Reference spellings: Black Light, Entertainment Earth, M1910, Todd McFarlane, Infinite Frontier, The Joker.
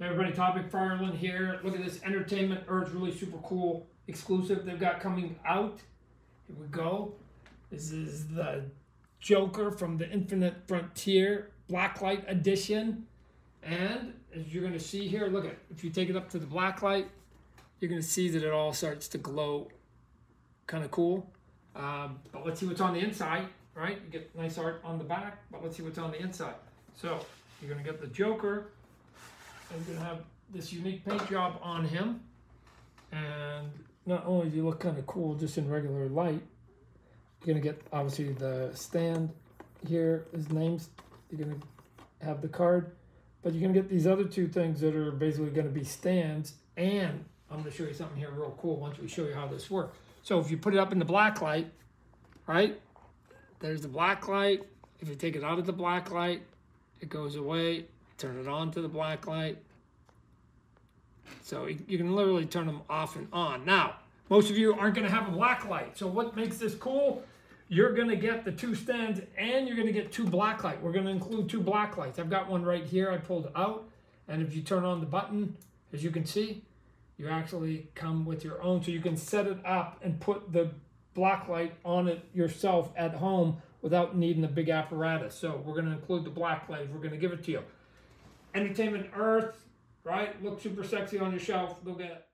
Hey everybody, Todd McFarlane here. Look at this Entertainment Earth, really super cool exclusive they've got coming out. Here we go. This is the Joker from the Infinite Frontier Black Light edition. And as you're going to see here, look at it. If you take it up to the black light, you're going to see that it all starts to glow. Kind of cool. But let's see what's on the inside, right? You get nice art on the back, but let's see what's on the inside. So you're going to get the Joker. I'm going to have this unique paint job on him, and not only do you look kind of cool just in regular light, you're going to get obviously the stand here, his name's, you're going to have the card, but you're going to get these other two things that are basically going to be stands. And I'm going to show you something here real cool once we show you how this works. So if you put it up in the black light, right, there's the black light. If you take it out of the black light, it goes away. Turn it on to the black light. So you can literally turn them off and on. Now, most of you aren't going to have a black light. So what makes this cool? You're going to get the two stands and you're going to get two black light. We're going to include two black lights. I've got one right here I pulled out. And if you turn on the button, as you can see, you actually come with your own. So you can set it up and put the black light on it yourself at home without needing a big apparatus. So we're going to include the black light. We're going to give it to you. Entertainment Earth, right? Look super sexy on your shelf. Go get it.